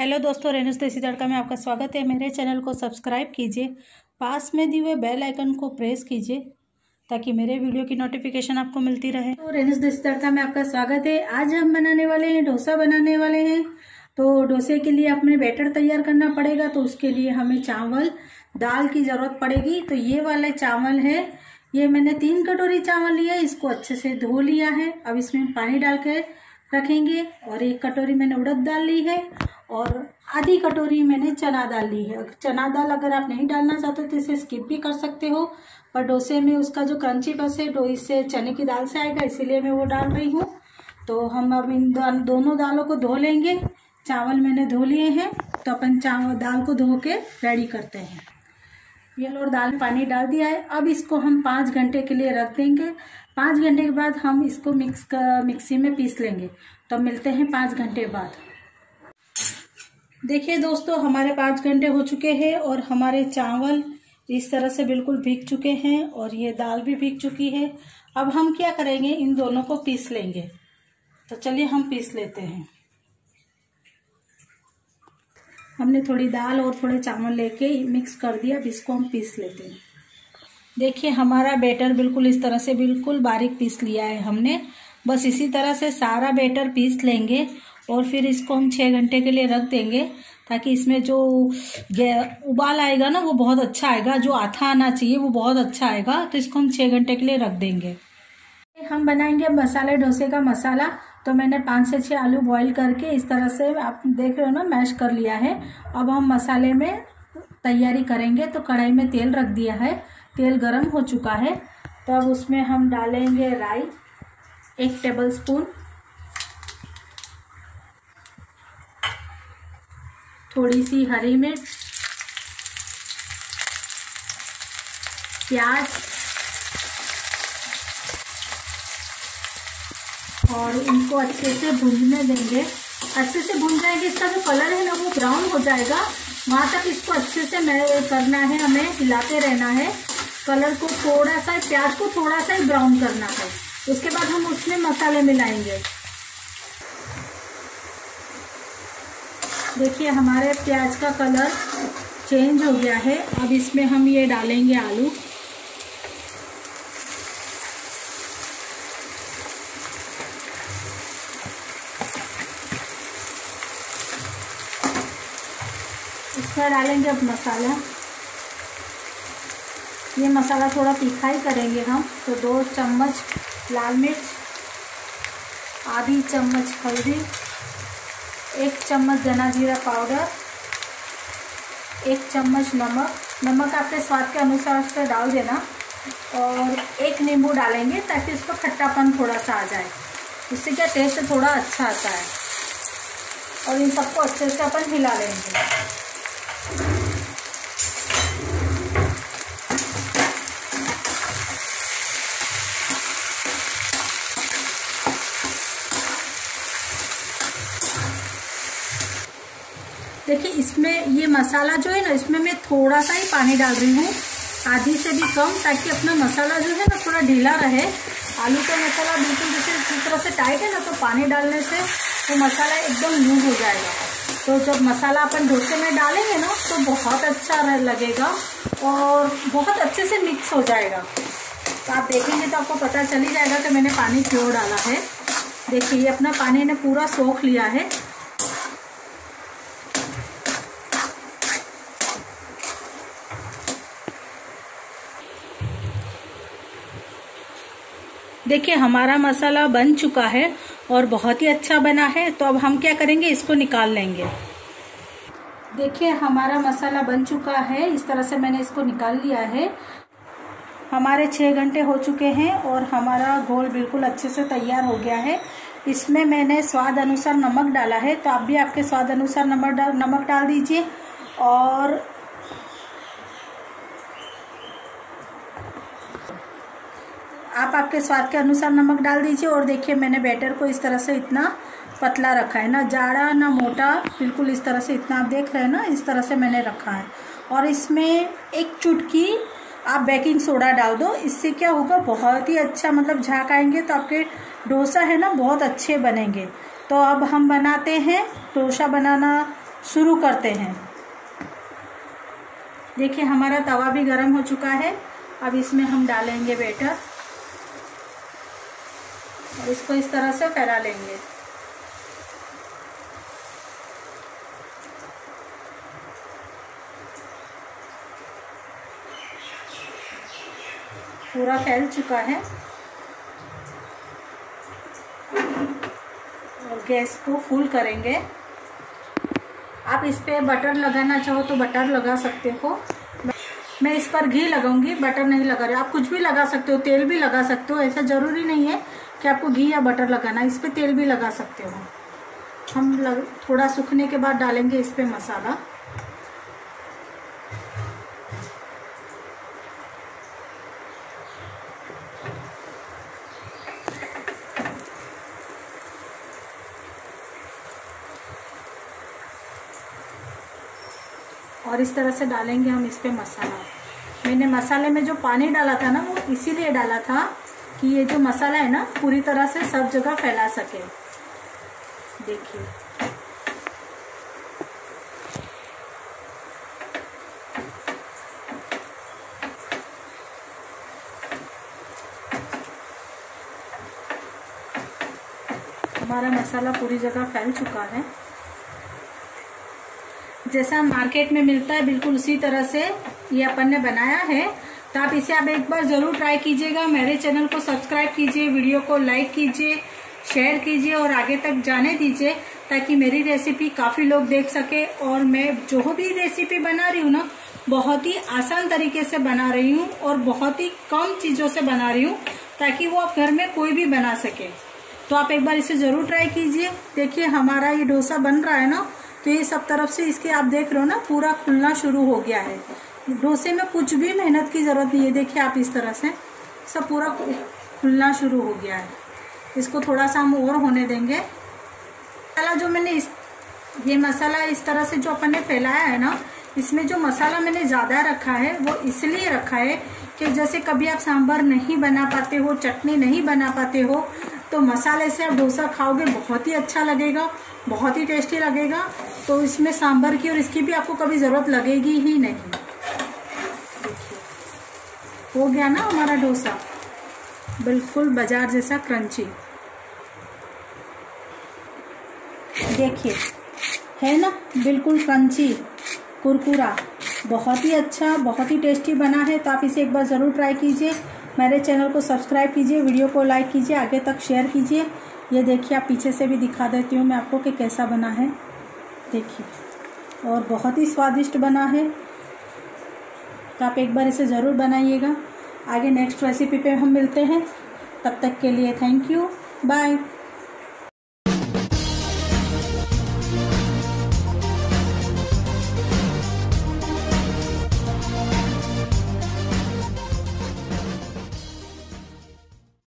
Hello दोस्तों, रेनुस देसी तड़का में आपका स्वागत है। मेरे चैनल को सब्सक्राइब कीजिए, पास में दिए हुए बेल आइकन को प्रेस कीजिए ताकि मेरे वीडियो की नोटिफिकेशन आपको मिलती रहे। तो रेनुस देसी तड़का में आपका स्वागत है। आज हम बनाने वाले हैं डोसा बनाने वाले हैं। तो डोसे के लिए अपने बैटर तैयार करना पड़ेगा, तो उसके लिए हमें चावल दाल की ज़रूरत पड़ेगी। तो ये वाले चावल है, ये मैंने 3 कटोरी चावल लिया, इसको अच्छे से धो लिया है। अब इसमें पानी डाल के रखेंगे। और 1 कटोरी मैंने उड़द दाल ली है और आधी कटोरी मैंने चना दाल ली है। चना दाल अगर आप नहीं डालना चाहते तो इसे स्किप भी कर सकते हो, पर डोसे में उसका जो क्रंची बस है डो इससे चने की दाल से आएगा, इसीलिए मैं वो डाल रही हूँ। तो हम अब इन दोनों दालों को धो लेंगे। चावल मैंने धो लिए हैं, तो अपन चावल दाल को धो के रेडी करते हैं। ये और दाल पानी डाल दिया है। अब इसको हम 5 घंटे के लिए रख देंगे। 5 घंटे के बाद हम इसको मिक्सी में पीस लेंगे। तो मिलते हैं 5 घंटे बाद। देखिए दोस्तों, हमारे 5 घंटे हो चुके हैं और हमारे चावल इस तरह से बिल्कुल भीग चुके हैं और ये दाल भी भीग चुकी है। अब हम क्या करेंगे, इन दोनों को पीस लेंगे। तो चलिए हम पीस लेते हैं। हमने थोड़ी दाल और थोड़े चावल लेके मिक्स कर दिया। अब इसको हम पीस लेते हैं। देखिए हमारा बैटर बिल्कुल इस तरह से बिल्कुल बारीक पीस लिया है हमने। बस इसी तरह से सारा बैटर पीस लेंगे और फिर इसको हम 6 घंटे के लिए रख देंगे, ताकि इसमें जो उबाल आएगा ना वो बहुत अच्छा आएगा, जो आथा आना चाहिए वो बहुत अच्छा आएगा। तो इसको हम 6 घंटे के लिए रख देंगे। हम बनाएंगे मसाले डोसे का मसाला। तो मैंने 5 से 6 आलू बॉईल करके इस तरह से आप देख रहे हो ना मैश कर लिया है। अब हम मसाले में तैयारी करेंगे। तो कढ़ाई में तेल रख दिया है, तेल गरम हो चुका है। तो अब उसमें हम डालेंगे राई 1 टेबलस्पून, थोड़ी सी हरी मिर्च, प्याज और इनको अच्छे से भूनने देंगे। अच्छे से भून जाएंगे, इसका जो कलर है ना वो ब्राउन हो जाएगा। वहाँ तक इसको अच्छे से करना है, हमें हिलाते रहना है। कलर को थोड़ा सा, प्याज को थोड़ा सा ही ब्राउन करना है। उसके बाद हम उसमें मसाले मिलाएंगे। देखिए हमारे प्याज का कलर चेंज हो गया है। अब इसमें हम ये डालेंगे आलू। इसमें डालेंगे अब मसाला। ये मसाला थोड़ा तीखा ही करेंगे हम। तो 2 चम्मच लाल मिर्च, आधी चम्मच हल्दी, 1 चम्मच धना जीरा पाउडर, 1 चम्मच नमक। नमक आपके स्वाद के अनुसार से डाल देना। और 1 नींबू डालेंगे ताकि इसको खट्टापन थोड़ा सा आ जाए, इससे क्या टेस्ट थोड़ा अच्छा आता है। और इन सबको अच्छे से अपन हिला लेंगे। देखिए इसमें ये मसाला जो है ना, इसमें मैं थोड़ा सा ही पानी डाल रही हूँ, आधी से भी कम, ताकि अपना मसाला जो है ना थोड़ा ढीला रहे। आलू का मसाला बिल्कुल जैसे इस तरह से टाइट है ना, तो पानी डालने से वो मसाला एकदम लूज हो जाएगा। तो जब मसाला अपन डोसे में डालेंगे ना तो बहुत अच्छा लगेगा और बहुत अच्छे से मिक्स हो जाएगा। तो आप देखेंगे तो आपको पता चल ही जाएगा कि मैंने पानी क्यों डाला है। देखिए ये अपना पानी ने पूरा सोख लिया है। देखिए हमारा मसाला बन चुका है और बहुत ही अच्छा बना है। तो अब हम क्या करेंगे, इसको निकाल लेंगे। देखिए हमारा मसाला बन चुका है, इस तरह से मैंने इसको निकाल लिया है। हमारे 6 घंटे हो चुके हैं और हमारा घोल बिल्कुल अच्छे से तैयार हो गया है। इसमें मैंने स्वाद अनुसार नमक डाला है, तो आप भी आपके स्वाद अनुसार नमक डाल दीजिए। और आप आपके स्वाद के अनुसार नमक डाल दीजिए। और देखिए मैंने बैटर को इस तरह से इतना पतला रखा है, ना जाड़ा ना मोटा, बिल्कुल इस तरह से इतना आप देख रहे हैं ना, इस तरह से मैंने रखा है। और इसमें 1 चुटकी आप बेकिंग सोडा डाल दो, इससे क्या होगा, बहुत ही अच्छा मतलब झाग आएंगे। तो आपके डोसा है ना बहुत अच्छे बनेंगे। तो अब हम बनाते हैं डोसा। बनाना शुरू करते हैं। देखिए हमारा तवा भी गर्म हो चुका है। अब इसमें हम डालेंगे बैटर और इसको इस तरह से फैला लेंगे। पूरा फैल चुका है और गैस को फुल करेंगे। आप इस पर बटर लगाना चाहो तो बटर लगा सकते हो। मैं इस पर घी लगाऊंगी, बटर नहीं लगा रही। आप कुछ भी लगा सकते हो, तेल भी लगा सकते हो। ऐसा ज़रूरी नहीं है कि आपको घी या बटर लगाना, इस पर तेल भी लगा सकते हो। हम थोड़ा सूखने के बाद डालेंगे इस पर मसाला। और इस तरह से डालेंगे हम इस पर मसाला। मैंने मसाले में जो पानी डाला था ना, वो इसीलिए डाला था कि ये जो मसाला है ना पूरी तरह से सब जगह फैला सके। देखिए हमारा मसाला पूरी जगह फैल चुका है। जैसा मार्केट में मिलता है बिल्कुल उसी तरह से ये अपन ने बनाया है। तो आप इसे आप एक बार ज़रूर ट्राई कीजिएगा। मेरे चैनल को सब्सक्राइब कीजिए, वीडियो को लाइक कीजिए, शेयर कीजिए और आगे तक जाने दीजिए ताकि मेरी रेसिपी काफ़ी लोग देख सके। और मैं जो भी रेसिपी बना रही हूँ ना, बहुत ही आसान तरीके से बना रही हूँ और बहुत ही कम चीज़ों से बना रही हूँ ताकि वो आप घर में कोई भी बना सके। तो आप एक बार इसे ज़रूर ट्राई कीजिए। देखिए हमारा ये डोसा बन रहा है ना, तो ये सब तरफ से इसके आप देख रहे हो ना पूरा खुलना शुरू हो गया है। डोसे में कुछ भी मेहनत की ज़रूरत नहीं है। देखिए आप इस तरह से सब पूरा खुलना शुरू हो गया है। इसको थोड़ा सा हम और होने देंगे। मसाला जो मैंने ये मसाला इस तरह से जो अपन ने फैलाया है ना, इसमें जो मसाला मैंने ज़्यादा रखा है वो इसलिए रखा है कि जैसे कभी आप सांभर नहीं बना पाते हो, चटनी नहीं बना पाते हो, तो मसाले से आप डोसा खाओगे, बहुत ही अच्छा लगेगा, बहुत ही टेस्टी लगेगा। तो इसमें सांभर की और इसकी भी आपको कभी ज़रूरत लगेगी ही नहीं। देखिए हो गया ना हमारा डोसा बिल्कुल बाजार जैसा क्रंची। देखिए है ना बिल्कुल क्रंची कुरकुरा, बहुत ही अच्छा, बहुत ही टेस्टी बना है। तो आप इसे एक बार ज़रूर ट्राई कीजिए। मेरे चैनल को सब्सक्राइब कीजिए, वीडियो को लाइक कीजिए, आगे तक शेयर कीजिए। ये देखिए आप पीछे से भी दिखा देती हूँ मैं आपको कि कैसा बना है। देखिए और बहुत ही स्वादिष्ट बना है। तो आप एक बार इसे ज़रूर बनाइएगा। आगे नेक्स्ट रेसिपी पे हम मिलते हैं। तब तक के लिए थैंक यू, बाय।